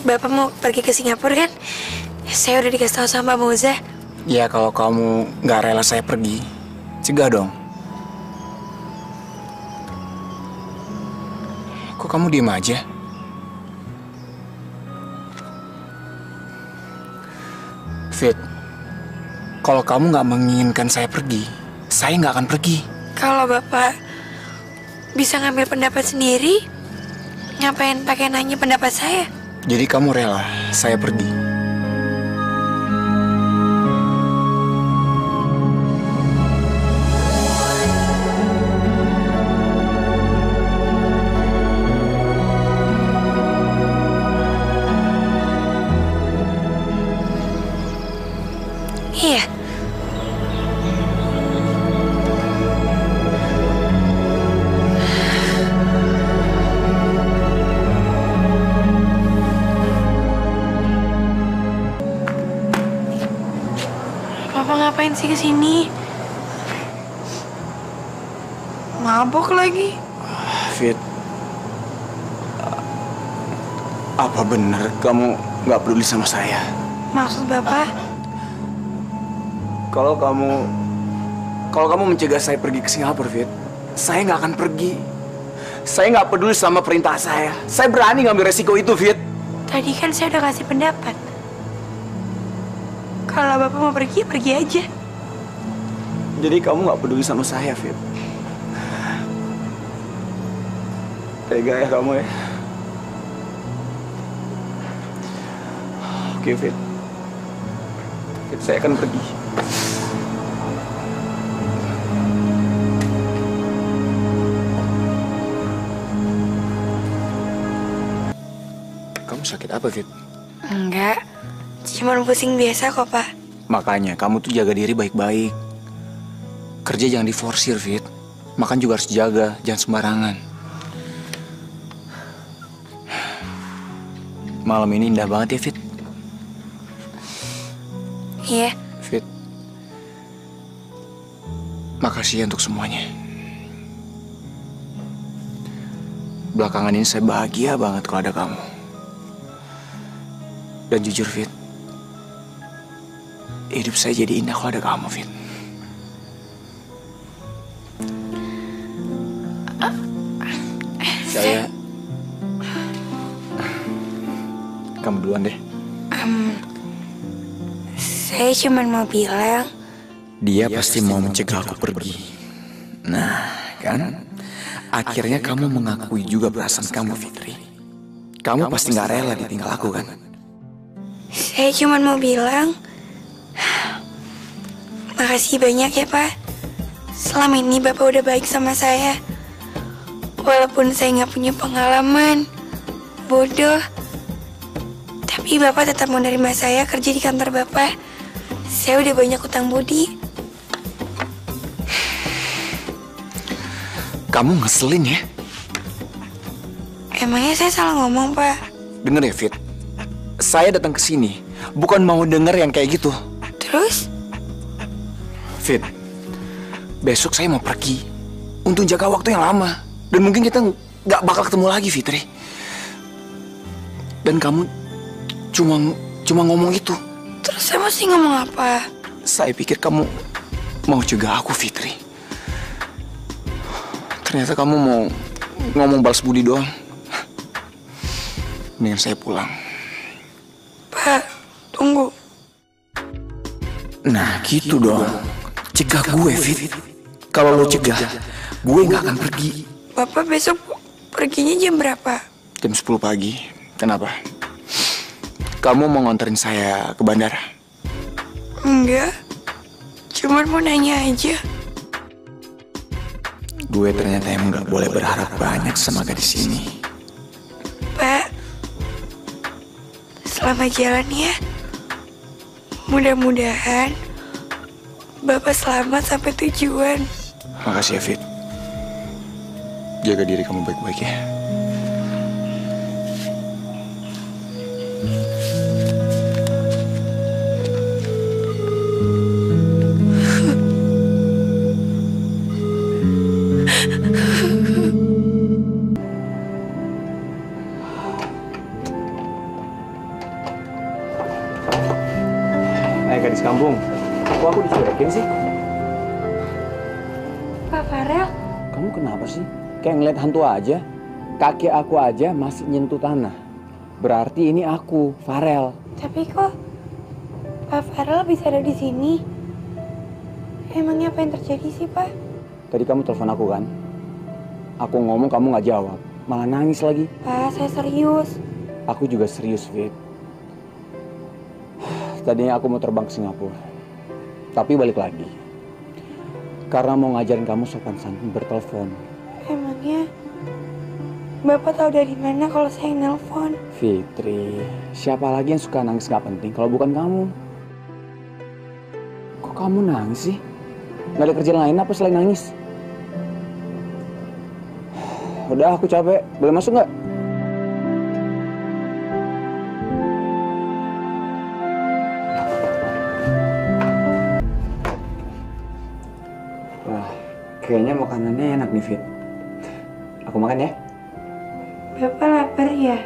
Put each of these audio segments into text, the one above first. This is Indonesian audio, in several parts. Bapak mau pergi ke Singapura kan? Saya udah dikasih tahu sama Mbak Moza. Ya kalau kamu nggak rela saya pergi, cegah dong. Kok kamu diem aja? Fit, kalau kamu nggak menginginkan saya pergi, saya nggak akan pergi. Kalau Bapak bisa ngambil pendapat sendiri, ngapain pakai nanya pendapat saya? Jadi kamu rela saya pergi? Iya. Ngapain sih kesini? Mabok lagi? Fit, apa bener kamu nggak peduli sama saya? Maksud Bapak? Kalau kamu mencegah saya pergi ke Singapura, Fit, saya nggak akan pergi. Saya nggak peduli sama perintah saya. Saya berani ngambil resiko itu, Fit. Tadi kan saya udah kasih pendapat. Kalau Bapak mau pergi, pergi aja. Jadi kamu nggak peduli sama saya, Fit? Tega ya kamu ya? Oke, Fit. Saya akan pergi. Kamu sakit apa, Fit? Enggak. Cuman pusing biasa kok, Pak. Makanya kamu tuh jaga diri baik-baik. Kerja jangan diforsir, Fit. Makan juga harus jaga, jangan sembarangan. Malam ini indah banget ya, Fit. Iya. Fit, makasih ya untuk semuanya. Belakangan ini saya bahagia banget kalau ada kamu. Dan jujur, Fit, hidup saya jadi indah kalau ada kamu, Fit. Saya... Kamu duluan deh. Saya cuma mau bilang... Dia pasti mau mencegah aku pergi. Nah, kan? Akhirnya kamu mengakui juga perasaan kamu, Fitri. Kamu pasti nggak rela ditinggal aku, kan? Saya cuma mau bilang... Makasih banyak ya, Pak. Selama ini Bapak udah baik sama saya. Walaupun saya nggak punya pengalaman, bodoh, tapi Bapak tetap menerima saya kerja di kantor Bapak. Saya udah banyak utang budi. Kamu ngeselin ya? Emangnya saya salah ngomong, Pak? Dengar ya, Fit. Saya datang ke sini bukan mau denger yang kayak gitu. Terus? Fit, besok saya mau pergi untuk jaga waktu yang lama. Dan mungkin kita nggak bakal ketemu lagi, Fitri. Dan kamu cuma ngomong itu. Terus saya mesti ngomong apa? Saya pikir kamu mau cegah aku, Fitri. Ternyata kamu mau ngomong balas budi doang. Mendingan saya pulang. Pak, tunggu. Nah, gitu dong. Cegah gue, Fit. Kalau lo cegah, gue nggak akan pergi. Bapak besok perginya jam berapa? Jam 10 pagi. Kenapa? Kamu mau nganterin saya ke bandara? Enggak. Cuman mau nanya aja. Gue ternyata emang nggak boleh berharap banyak sama gadis ini. Pak, selamat jalan ya. Mudah-mudahan Bapak selamat sampai tujuan. Makasih ya, Fit. Jaga diri kamu baik-baik ya. gadis kampung. Kok aku dicuekin sih? Pak Farel? Kamu kenapa sih? Kayak ngeliat hantu aja. Kaki aku aja masih nyentuh tanah. Berarti ini aku, Farel. Tapi kok Pak Farel bisa ada di sini? Emangnya apa yang terjadi sih, Pak? Tadi kamu telepon aku kan? Aku ngomong kamu nggak jawab. Malah nangis lagi. Pak, saya serius. Aku juga serius, Fit. Tadinya aku mau terbang ke Singapura. Tapi balik lagi. Karena mau ngajarin kamu sopan santun bertelepon. Emangnya Bapak tahu dari mana kalau saya nelpon? Fitri, siapa lagi yang suka nangis nggak penting kalau bukan kamu? Kok kamu nangis sih? Nggak ada kerjaan lain apa selain nangis? Udah, aku capek. Boleh masuk nggak? Wah, kayaknya makanannya enak nih, Fit. Aku makan ya. Bapak lapar ya?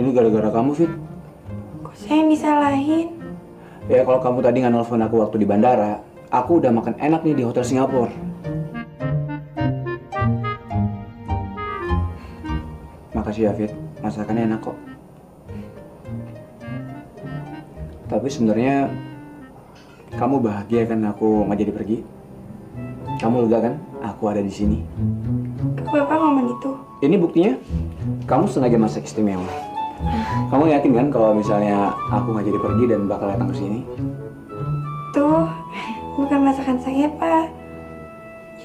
Ini gara-gara kamu, Fit. Kok saya yang disalahin? Ya, kalau kamu tadi nggak nelfon aku waktu di bandara, aku udah makan enak nih di hotel Singapura. Makasih ya, Fit. Masakannya enak kok. Tapi sebenarnya kamu bahagia kan aku nggak jadi pergi? Kamu lega kan aku ada di sini? Bapak ngomong itu. Ini buktinya kamu sengaja masak istimewa. Kamu yakin kan kalau misalnya aku nggak jadi pergi dan bakal datang ke sini? Tuh. Bukan masakan saya, Pak.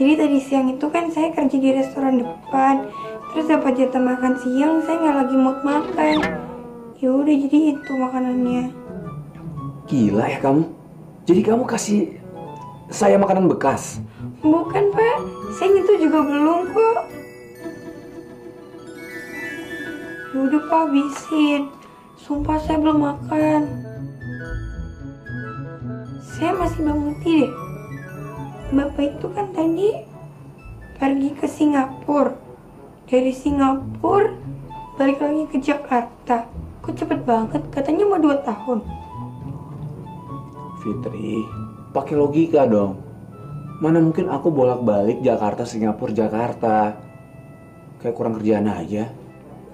Jadi tadi siang itu kan saya kerja di restoran depan. Terus dapat jatah makan siang, saya nggak lagi mood makan. Ya udah, jadi itu makanannya. Gila ya kamu. Jadi kamu kasih saya makanan bekas? Bukan, Pak. Saya itu juga belum kok. Ya udah, Pak, habisin. Sumpah saya belum makan. Saya masih mengerti deh. Bapak itu kan tadi pergi ke Singapura. Dari Singapura balik lagi ke Jakarta. Kok cepet banget? Katanya mau 2 tahun. Fitri, pakai logika dong. Mana mungkin aku bolak-balik Jakarta, Singapura, Jakarta. Kayak kurang kerjaan aja.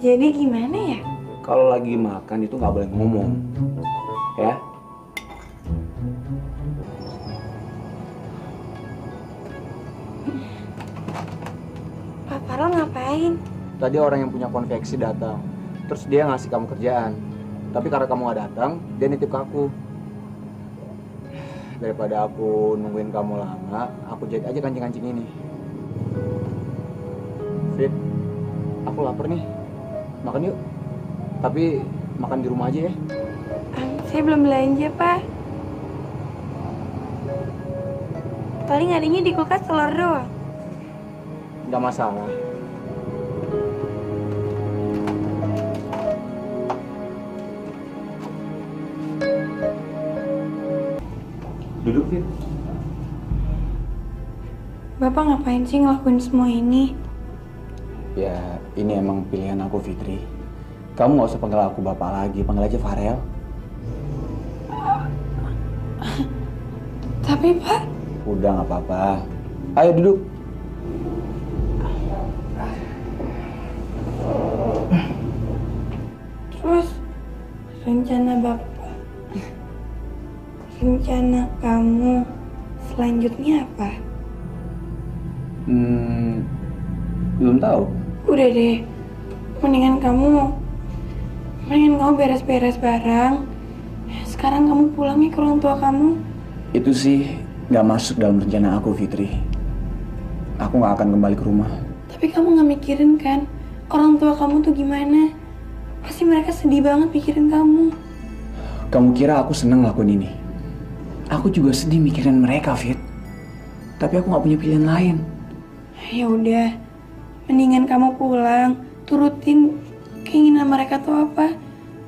Jadi gimana ya? Kalau lagi makan itu nggak boleh ngomong. Ya? Farel ngapain? Tadi orang yang punya konveksi datang. Terus dia ngasih kamu kerjaan. Tapi karena kamu gak datang, dia nitip ke aku. Daripada aku nungguin kamu lama, aku jahit aja kancing-kancing ini. Fit, aku lapar nih. Makan yuk. Tapi makan di rumah aja ya. Saya belum belanja, Pak. Paling adanya di kulkas telur doang. Gak masalah. Duduk, Fit. Bapak ngapain sih ngelakuin semua ini? Ya, ini emang pilihan aku, Fitri. Kamu gak usah panggil aku Bapak lagi, panggil aja Farel. Tapi, Pak... Udah, gak apa-apa. Ayo duduk. Rencana Bapak, rencana kamu selanjutnya apa? Belum tahu. Udah deh, mendingan kamu beres-beres barang. Sekarang kamu pulangnya ke orang tua kamu. Itu sih nggak masuk dalam rencana aku, Fitri. Aku nggak akan kembali ke rumah. Tapi kamu nggak mikirin kan orang tua kamu tuh gimana? Pasti mereka sedih banget pikirin kamu. Kamu kira aku seneng lakuin ini? Aku juga sedih mikirin mereka, Fit. Tapi aku gak punya pilihan lain. Ya udah, mendingan kamu pulang. Turutin keinginan mereka tuh apa.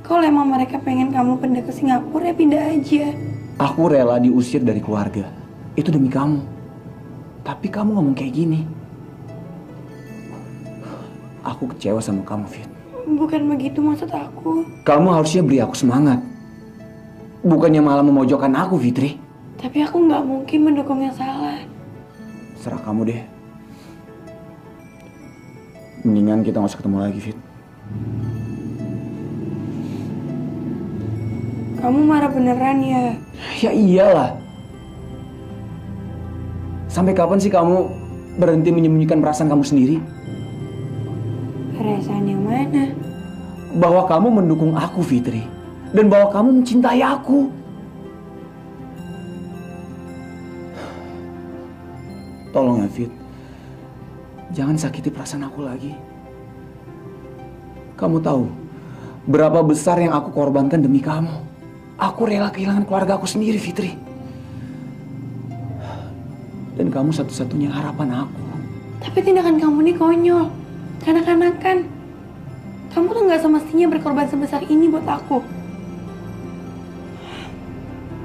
Kalau emang mereka pengen kamu pindah ke Singapura, ya pindah aja. Aku rela diusir dari keluarga. Itu demi kamu. Tapi kamu ngomong kayak gini. Aku kecewa sama kamu, Fit. Bukan begitu maksud aku. Kamu harusnya beri aku semangat. Bukannya malah memojokkan aku, Fitri. Tapi aku nggak mungkin mendukung yang salah. Serah kamu deh. Mendingan kita nggak usah ketemu lagi, Fit. Kamu marah beneran ya? Ya iyalah. Sampai kapan sih kamu berhenti menyembunyikan perasaan kamu sendiri? Perasaan yang mana? Bahwa kamu mendukung aku, Fitri. Dan bahwa kamu mencintai aku. Tolong ya, Fit. Jangan sakiti perasaan aku lagi. Kamu tahu berapa besar yang aku korbankan demi kamu. Aku rela kehilangan keluarga aku sendiri, Fitri. Dan kamu satu-satunya harapan aku. Tapi tindakan kamu ini konyol. Kanak-kanakan. Kamu tuh nggak semestinya berkorban sebesar ini buat aku.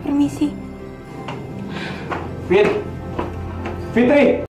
Permisi. Fit. Fitri.